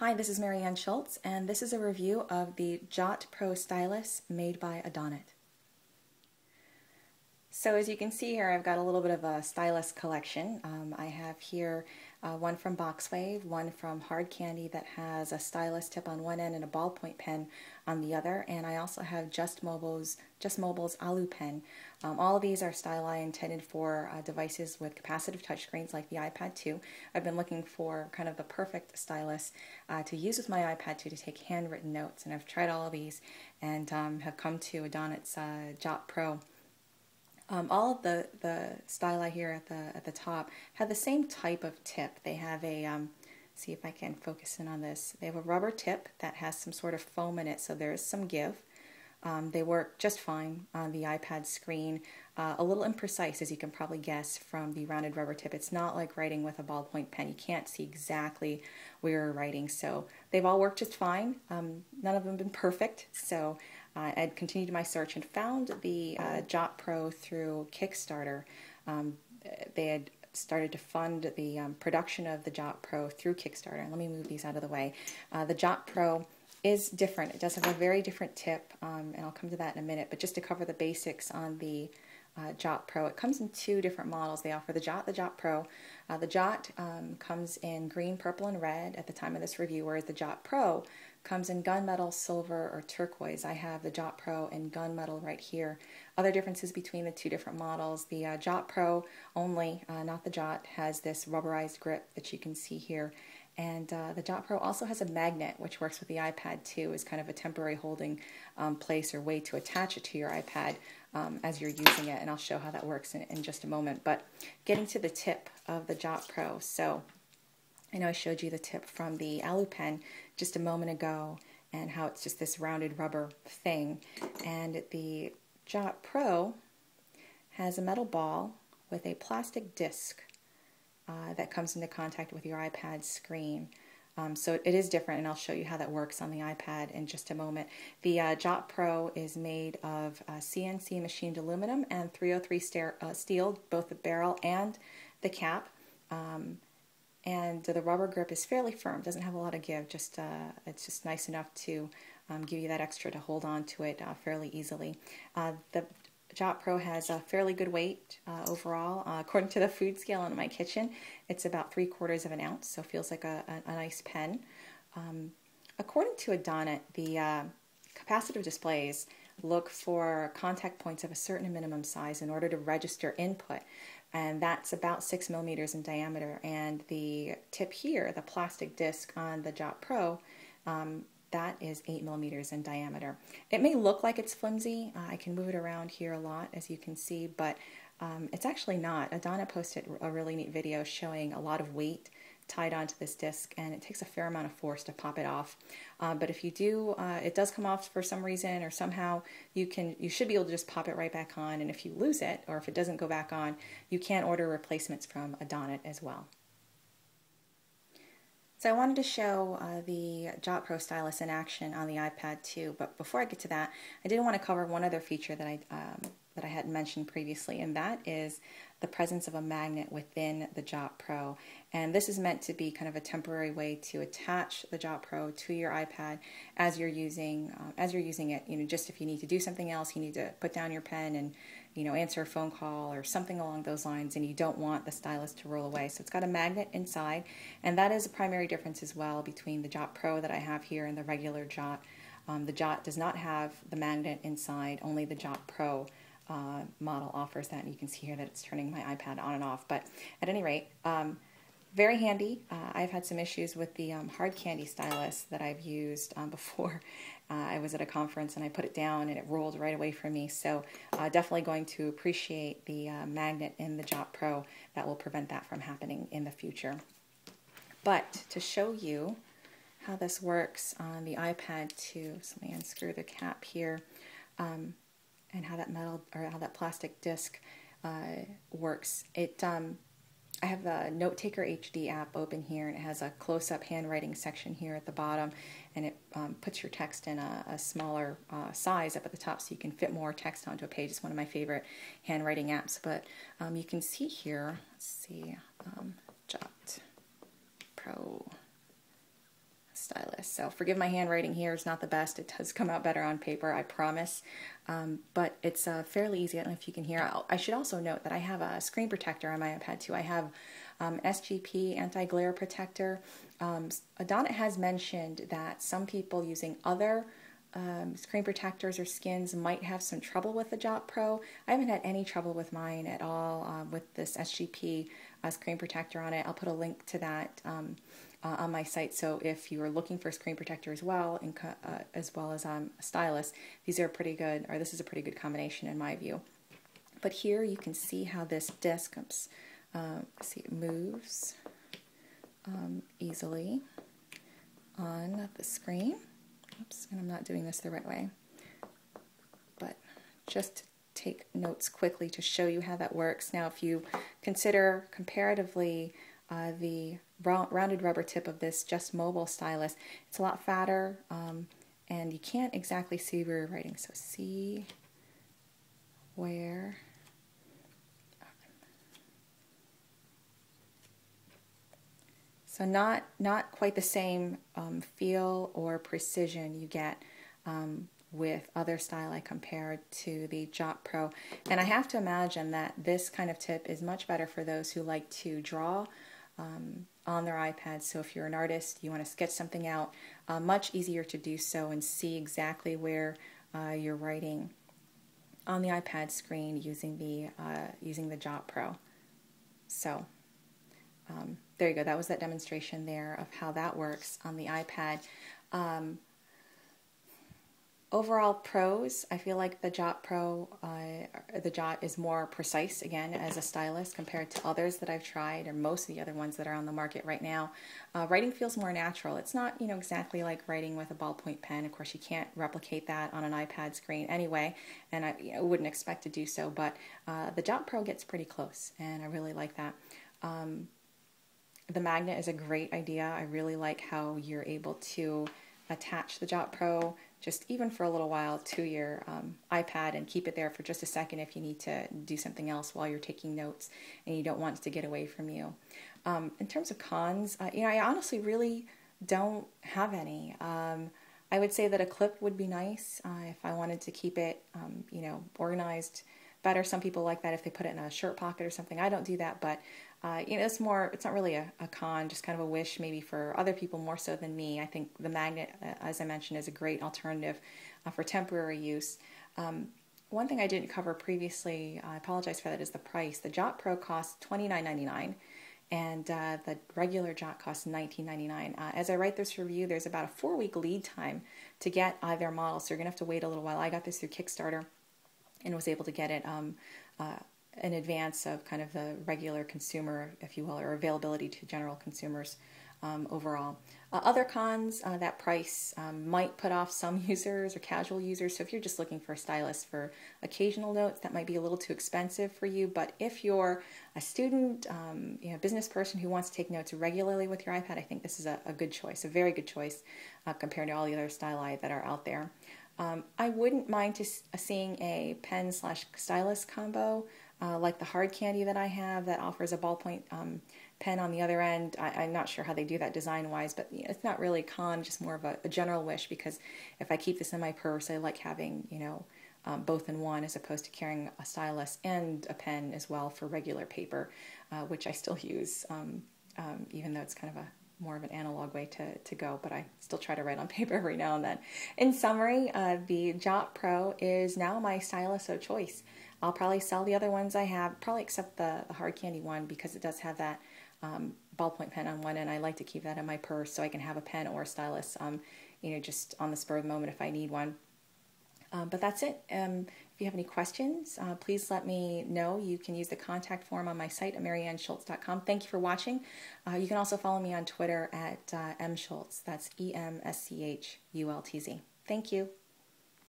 Hi, this is Marianne Schultz, and this is a review of the Jot Pro Stylus made by Adonit. So as you can see here, I've got a little bit of a stylus collection. I have here one from Boxwave, one from Hard Candy that has a stylus tip on one end and a ballpoint pen on the other, and I also have Just Mobile's AluPen. All of these are styli intended for devices with capacitive touchscreens like the iPad 2. I've been looking for kind of the perfect stylus to use with my iPad 2 to take handwritten notes, and I've tried all of these and have come to Adonit's Jot Pro. All of the styli here at the top have the same type of tip. They have a, see if I can focus in on this, they have a rubber tip that has some sort of foam in it, so there is some give. They work just fine on the iPad screen, a little imprecise as you can probably guess from the rounded rubber tip. It's not like writing with a ballpoint pen. You can't see exactly where you're writing, so they've all worked just fine. None of them have been perfect, so I'd continued my search and found the Jot Pro through Kickstarter. They had started to fund the production of the Jot Pro through Kickstarter. And let me move these out of the way. The Jot Pro is different. It does have a very different tip, and I'll come to that in a minute. But just to cover the basics on the Jot Pro, it comes in two different models. They offer the Jot Pro. The Jot comes in green, purple, and red at the time of this review, whereas the Jot Pro comes in gunmetal, silver, or turquoise. I have the Jot Pro in gunmetal right here. Other differences between the two different models: the Jot Pro only, not the Jot, has this rubberized grip that you can see here, and the Jot Pro also has a magnet, which works with the iPad 2 as kind of a temporary holding place or way to attach it to your iPad as you're using it, and I'll show how that works in just a moment. But getting to the tip of the Jot Pro, so I know I showed you the tip from the AluPen just a moment ago and how it's just this rounded rubber thing. And the Jot Pro has a metal ball with a plastic disc that comes into contact with your iPad screen. So it is different, and I'll show you how that works on the iPad in just a moment. The Jot Pro is made of CNC machined aluminum and 303 steel, both the barrel and the cap. And the rubber grip is fairly firm, doesn't have a lot of give, just it's just nice enough to give you that extra to hold on to it fairly easily. The Jot Pro has a fairly good weight overall. According to the food scale in my kitchen, it's about 3/4 of an ounce, so feels like a nice pen. According to Adonit, the capacitive displays look for contact points of a certain minimum size in order to register input, and that's about 6 millimeters in diameter. And the tip here, the plastic disc on the Jot Pro, that is 8 millimeters in diameter. It may look like it's flimsy. I can move it around here a lot, as you can see, but it's actually not. Adonit posted a really neat video showing a lot of weight tied onto this disc, and it takes a fair amount of force to pop it off. But if you do, it does come off for some reason or somehow, you should be able to just pop it right back on, and if you lose it or if it doesn't go back on, you can order replacements from Adonit as well. So I wanted to show the Jot Pro Stylus in action on the iPad 2, but before I get to that, I did want to cover one other feature that I hadn't mentioned previously, and that is the presence of a magnet within the Jot Pro. And this is meant to be kind of a temporary way to attach the Jot Pro to your iPad as you're using it. You know, just if you need to do something else, you need to put down your pen and, you know, answer a phone call or something along those lines, and you don't want the stylus to roll away. So it's got a magnet inside, and that is a primary difference as well between the Jot Pro that I have here and the regular Jot. The Jot does not have the magnet inside, only the Jot Pro model offers that, and you can see here that it's turning my iPad on and off. But at any rate, very handy. I've had some issues with the Hard Candy stylus that I've used before. I was at a conference and I put it down and it rolled right away from me, so definitely going to appreciate the magnet in the Jot Pro that will prevent that from happening in the future. But to show you how this works on the iPad 2, so let me unscrew the cap here. And how that plastic disc works. I have the NoteTaker HD app open here, and it has a close-up handwriting section here at the bottom, and it puts your text in a smaller size up at the top so you can fit more text onto a page. It's one of my favorite handwriting apps, but you can see here, let's see, Jot Pro stylus. So forgive my handwriting here, it's not the best. It does come out better on paper, I promise. But it's fairly easy. I don't know if you can hear. I should also note that I have a screen protector on my iPad 2. I have SGP anti-glare protector. Adonit has mentioned that some people using other screen protectors or skins might have some trouble with the Jot Pro. I haven't had any trouble with mine at all with this SGP screen protector on it. I'll put a link to that on my site, so if you are looking for a screen protector as well, and as well as a stylus, these are pretty good, or this is a pretty good combination in my view. But here you can see how this disc it moves easily on the screen. Oops, and I'm not doing this the right way, but just take notes quickly to show you how that works. Now, if you consider comparatively the rounded rubber tip of this Just Mobile stylus, it's a lot fatter, and you can't exactly see where you're writing. So see where So not quite the same feel or precision you get with other styli compared to the Jot Pro. And I have to imagine that this kind of tip is much better for those who like to draw on their iPad. So if you're an artist, you want to sketch something out, much easier to do so and see exactly where you're writing on the iPad screen using the Jot Pro. So. There you go. That was that demonstration there of how that works on the iPad. Overall pros, I feel like the Jot Pro, the Jot is more precise, again, as a stylus compared to others that I've tried, or most of the other ones that are on the market right now. Writing feels more natural. It's not, you know, exactly like writing with a ballpoint pen. Of course, you can't replicate that on an iPad screen anyway, and I wouldn't expect to do so, but the Jot Pro gets pretty close, and I really like that. The magnet is a great idea. I really like how you're able to attach the Jot Pro just even for a little while to your iPad and keep it there for just a second if you need to do something else while you're taking notes and you don't want it to get away from you. In terms of cons, you know, I honestly really don't have any. I would say that a clip would be nice if I wanted to keep it, you know, organized better. Some people like that if they put it in a shirt pocket or something. I don't do that, but you know, it's more, it's not really a con, just kind of a wish maybe for other people more so than me. I think the magnet, as I mentioned, is a great alternative for temporary use. One thing I didn't cover previously, I apologize for that, is the price. The Jot Pro costs $29.99 and the regular Jot costs $19.99. As I write this review, there's about a 4-week lead time to get either model, so you're going to have to wait a little while. I got this through Kickstarter and was able to get it in advance of kind of the regular consumer, if you will, or availability to general consumers overall. Other cons, that price might put off some users or casual users. So if you're just looking for a stylus for occasional notes, that might be a little too expensive for you. But if you're a student, you know, business person who wants to take notes regularly with your iPad, I think this is a good choice, a very good choice compared to all the other styli that are out there. I wouldn't mind seeing a pen/stylus combo, like the Hard Candy that I have that offers a ballpoint pen on the other end. I'm not sure how they do that design-wise, but you know, it's not really a con, just more of a general wish, because if I keep this in my purse, I like having, you know, both in one, as opposed to carrying a stylus and a pen as well for regular paper, which I still use, even though it's kind of a more of an analog way to go, but I still try to write on paper every now and then. In summary, the Jot Pro is now my stylus of choice. I'll probably sell the other ones I have, probably except the Hard Candy one, because it does have that ballpoint pen on one, and I like to keep that in my purse so I can have a pen or a stylus, you know, just on the spur of the moment if I need one. But that's it. If you have any questions, please let me know. You can use the contact form on my site at MarianneSchultz.com. Thank you for watching. You can also follow me on Twitter at mschultz. That's EMSCHULTZ. Thank you.